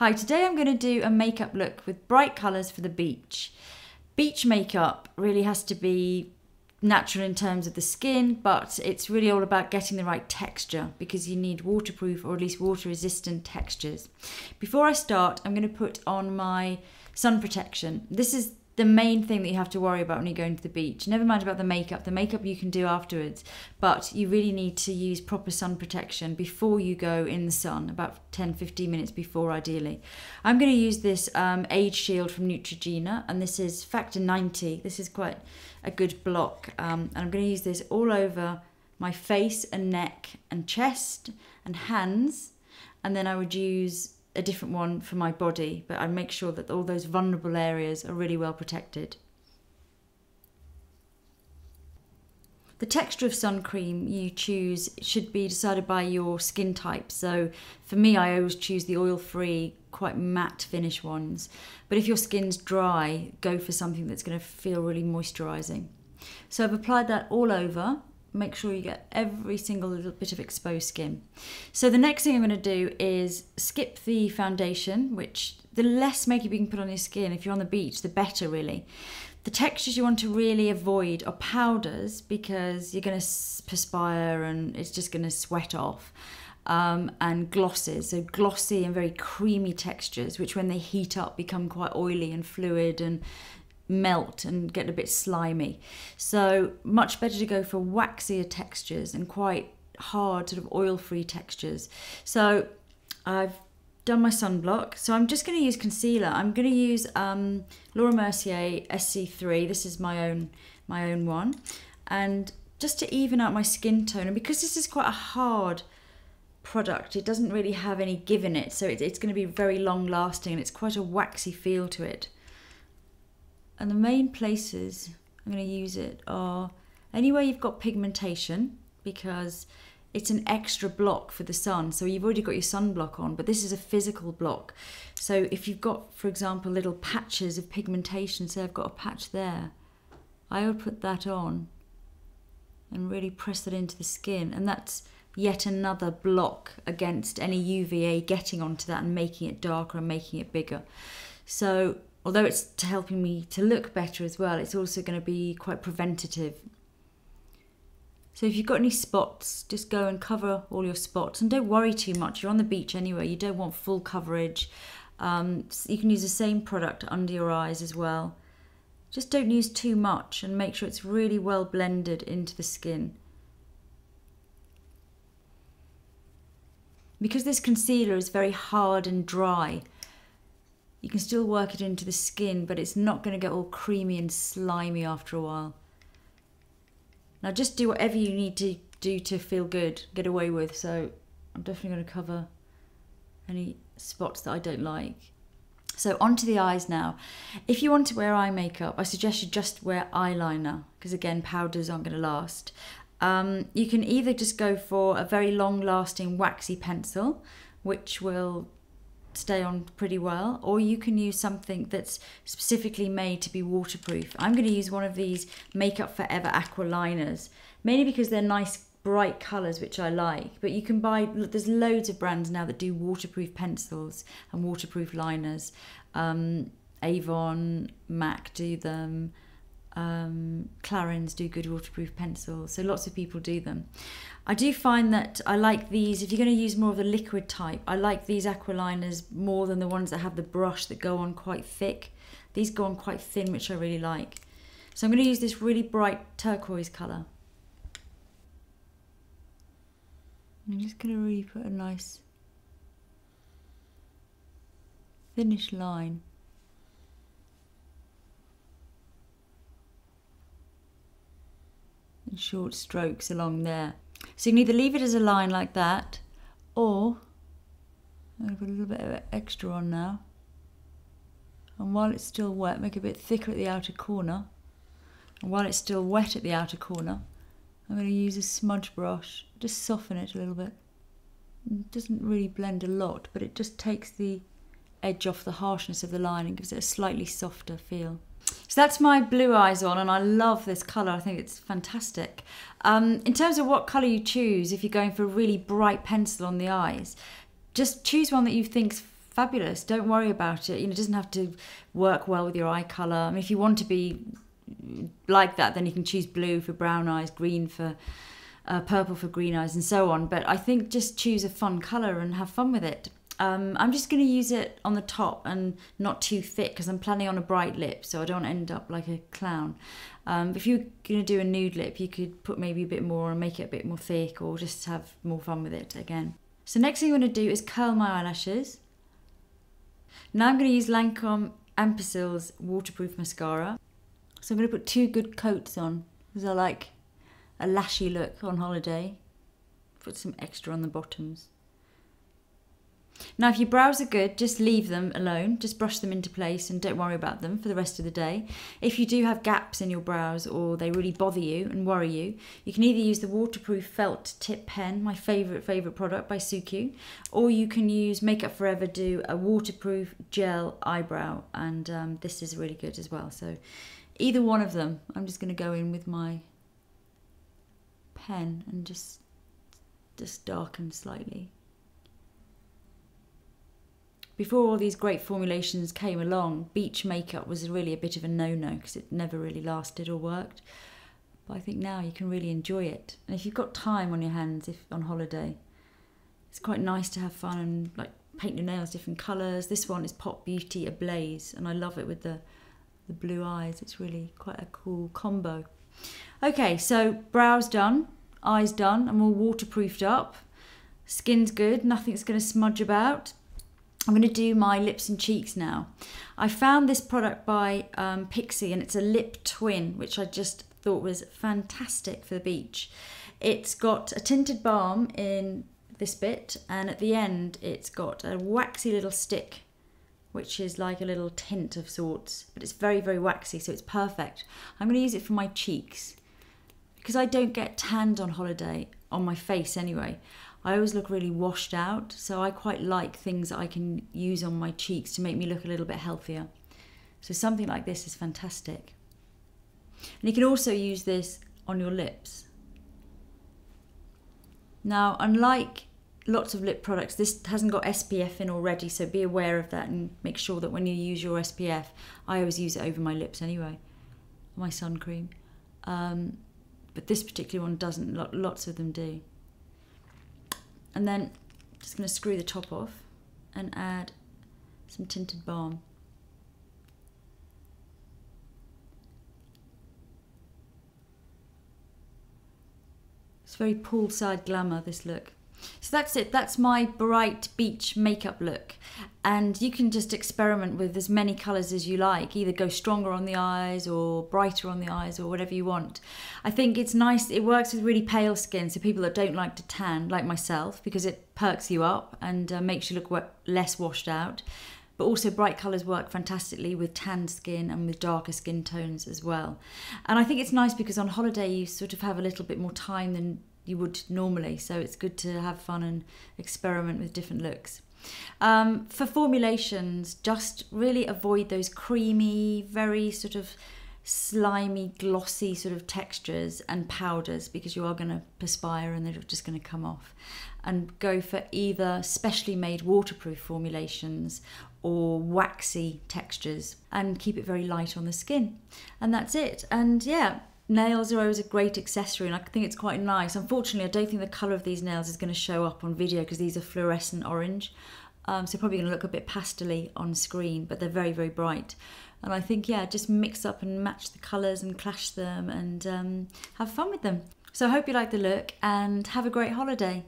Hi, today I'm going to do a makeup look with bright colours for the beach. Beach makeup really has to be natural in terms of the skin, but it's really all about getting the right texture because you need waterproof or at least water resistant textures. Before I start, I'm going to put on my sun protection. This is the main thing that you have to worry about when you go into the beach. Never mind about the makeup you can do afterwards, but you really need to use proper sun protection before you go in the sun, about 10-15 minutes before ideally. I'm going to use this Age Shield from Neutrogena, and this is factor 90. This is quite a good block, and I'm going to use this all over my face and neck and chest and hands, and then I would use a different one for my body, but I make sure that all those vulnerable areas are really well protected. The texture of sun cream you choose should be decided by your skin type. So for me, I always choose the oil-free, quite matte finish ones. But if your skin's dry, go for something that's going to feel really moisturising. So I've applied that all over. Make sure you get every single little bit of exposed skin. So the next thing I'm going to do is skip the foundation, which the less makeup you can put on your skin, if you're on the beach, the better really. The textures you want to really avoid are powders because you're going to perspire and it's just going to sweat off. And glosses, so glossy and very creamy textures, which when they heat up become quite oily and fluid and melt and get a bit slimy. So much better to go for waxier textures and quite hard sort of oil-free textures. So I've done my sunblock. So I'm just going to use concealer. I'm going to use Laura Mercier SC3. This is my own one. And just to even out my skin tone, and because this is quite a hard product, it doesn't really have any give in it. So it's going to be very long lasting and it's quite a waxy feel to it. And the main places I'm going to use it are anywhere you've got pigmentation, because it's an extra block for the sun. So you've already got your sunblock on, but this is a physical block. So if you've got, for example, little patches of pigmentation, say I've got a patch there, I would put that on and really press that into the skin. And that's yet another block against any UVA getting onto that and making it darker and making it bigger. So although it's helping me to look better as well, it's also going to be quite preventative. So if you've got any spots, just go and cover all your spots. And don't worry too much. You're on the beach anyway. You don't want full coverage. You can use the same product under your eyes as well. Just don't use too much and make sure it's really well blended into the skin. Because this concealer is very hard and dry, you can still work it into the skin, but it's not going to get all creamy and slimy after a while. Now just do whatever you need to do to feel good, get away with. So I'm definitely going to cover any spots that I don't like. So onto the eyes now. If you want to wear eye makeup, I suggest you just wear eyeliner, because again, powders aren't going to last. You can either just go for a very long lasting waxy pencil, which will stay on pretty well, or you can use something that's specifically made to be waterproof. I'm going to use one of these Makeup Forever aqua liners, mainly because they're nice bright colours which I like, but you can buy, look, there's loads of brands now that do waterproof pencils and waterproof liners. Avon, MAC do them, Clarins do good waterproof pencils, so lots of people do them. I do find that I like these, if you're going to use more of the liquid type, I like these aqualiners more than the ones that have the brush that go on quite thick. These go on quite thin, which I really like. So I'm going to use this really bright turquoise colour. I'm just going to really put a nice finish line. And short strokes along there. So you can either leave it as a line like that, or I'm going to put a little bit of extra on now, and while it's still wet, make it a bit thicker at the outer corner, and while it's still wet at the outer corner, I'm going to use a smudge brush, just soften it a little bit. It doesn't really blend a lot, but it just takes the edge off the harshness of the line and gives it a slightly softer feel. So that's my blue eyes on, and I love this colour. I think it's fantastic. In terms of what colour you choose, if you're going for a really bright pencil on the eyes, just choose one that you think's fabulous. Don't worry about it. You know, it doesn't have to work well with your eye colour. I mean, if you want to be like that, then you can choose blue for brown eyes, green for purple for green eyes, and so on. But I think just choose a fun colour and have fun with it. I'm just going to use it on the top and not too thick, because I'm planning on a bright lip, so I don't end up like a clown. If you're going to do a nude lip, you could put maybe a bit more and make it a bit more thick, or just have more fun with it again. So next thing I'm going to do is curl my eyelashes. Now I'm going to use Lancôme Ampicil's waterproof mascara. So I'm going to put two good coats on, because I like a lashy look on holiday. Put some extra on the bottoms. Now if your brows are good, just leave them alone, just brush them into place and don't worry about them for the rest of the day. If you do have gaps in your brows or they really bother you and worry you, you can either use the waterproof felt tip pen, my favourite product by Suqqu, or you can use Makeup Forever, do a waterproof gel eyebrow, and this is really good as well. So either one of them, I'm just going to go in with my pen and just darken slightly. Before all these great formulations came along, beach makeup was really a bit of a no-no, because it never really lasted or worked. But I think now you can really enjoy it. And if you've got time on your hands, if on holiday, it's quite nice to have fun and like paint your nails different colours. This one is Pop Beauty Ablaze, and I love it with the blue eyes. It's really quite a cool combo. Okay, so brows done, eyes done, I'm all waterproofed up. Skin's good, nothing's going to smudge about. I'm going to do my lips and cheeks now. I found this product by Pixi, and it's a lip twin, which I just thought was fantastic for the beach. It's got a tinted balm in this bit, and at the end it's got a waxy little stick, which is like a little tint of sorts, but it's very, very waxy, so it's perfect. I'm going to use it for my cheeks, because I don't get tanned on holiday, on my face anyway. I always look really washed out, so I quite like things that I can use on my cheeks to make me look a little bit healthier. So something like this is fantastic. And you can also use this on your lips. Now, unlike lots of lip products, this hasn't got SPF in already, so be aware of that and make sure that when you use your SPF, I always use it over my lips anyway, my sun cream. But this particular one doesn't, lots of them do. And then just going to screw the top off and add some tinted balm. It's very poolside glamour, this look. So that's it, that's my bright beach makeup look, and you can just experiment with as many colours as you like, either go stronger on the eyes or brighter on the eyes or whatever you want. I think it's nice, it works with really pale skin, so people that don't like to tan, like myself, because it perks you up and makes you look less washed out. But also bright colours work fantastically with tanned skin and with darker skin tones as well. And I think it's nice because on holiday you sort of have a little bit more time than you would normally, so it's good to have fun and experiment with different looks. For formulations, just really avoid those creamy, very sort of slimy, glossy sort of textures and powders, because you are going to perspire and they're just going to come off. And go for either specially made waterproof formulations or waxy textures, and keep it very light on the skin. And that's it. And yeah, nails are always a great accessory, and I think it's quite nice. Unfortunately, I don't think the colour of these nails is going to show up on video, because these are fluorescent orange. So probably going to look a bit pastely on screen, but they're very, very bright. And I think, yeah, just mix up and match the colours and clash them and have fun with them. So I hope you like the look, and have a great holiday.